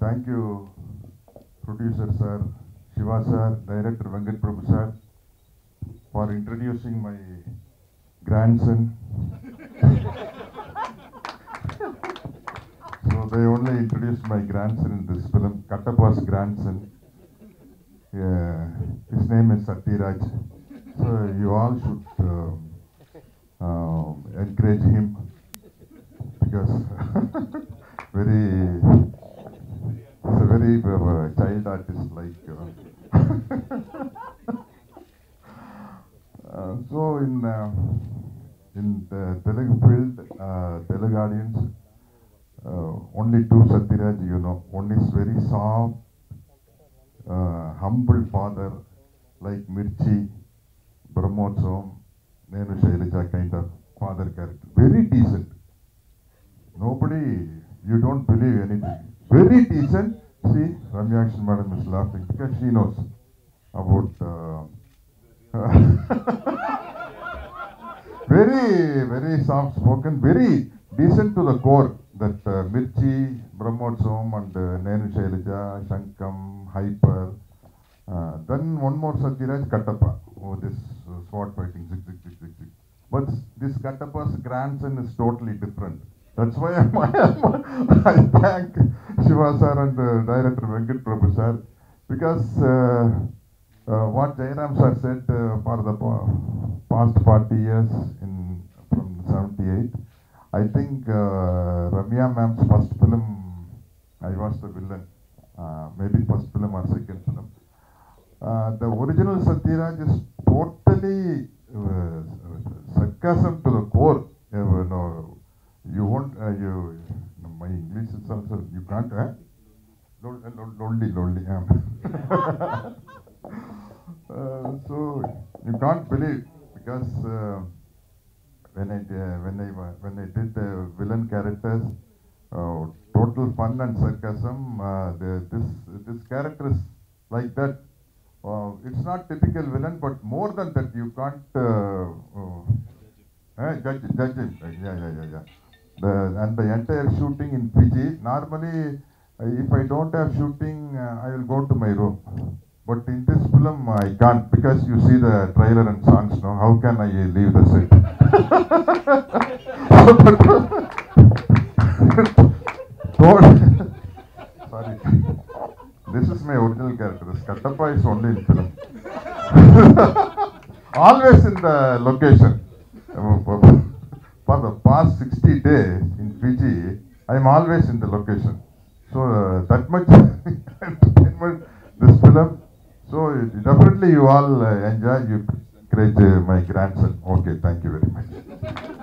Thank you, producer sir, Shiva sir, director Venkat Prabhu sir, for introducing my grandson. So they only introduced my grandson in this film, Kattappa's grandson. Yeah, his name is Sathyaraj. So you all should encourage him because he's a very child artist like. So in the Telugu field, Telugu audience, only two Sathyaraj, you know. One is very soft, humble father like Mirchi Brahmotsavam, Nenushailija kind of father character. Very decent. Nobody, you don't believe anything. Very decent. See, Ramya Krishnan madam is laughing because she knows about. Very soft spoken, very decent to the core. That Mirchi Brahmotsavam and Nenushailija, Shankam, Hyper. Then one more Sathyaraj, Kattappa. Oh, this sword fighting, zig. But this Kattappa's grandson is totally different. That's why I thank Shiva sir and director Venkat Prabhu sir, because what Jairam sir said for the past 40 years from 78, I think Ramya ma'am's first film, I was the villain, maybe first film or second film. The original Sathyaraj is totally sarcasm to the core. No, you won't, my English is also, you can't, lonely. So you can't believe, because when I did the villain characters, total fun and sarcasm, this character is like that. It's not typical villain, but more than that, you can't judge him. Yeah. And the entire shooting in Fiji, normally if I don't have shooting, I will go to my room. But in this film, I can't, because you see the trailer and songs, no? How can I leave the set? Sorry. This is my original character. This Kattappa is only in film. Always in the location. For the past 60 days in Fiji, I am always in the location. So that much entertainment this film. So definitely you all enjoy. You encourage my grandson. Okay, thank you very much.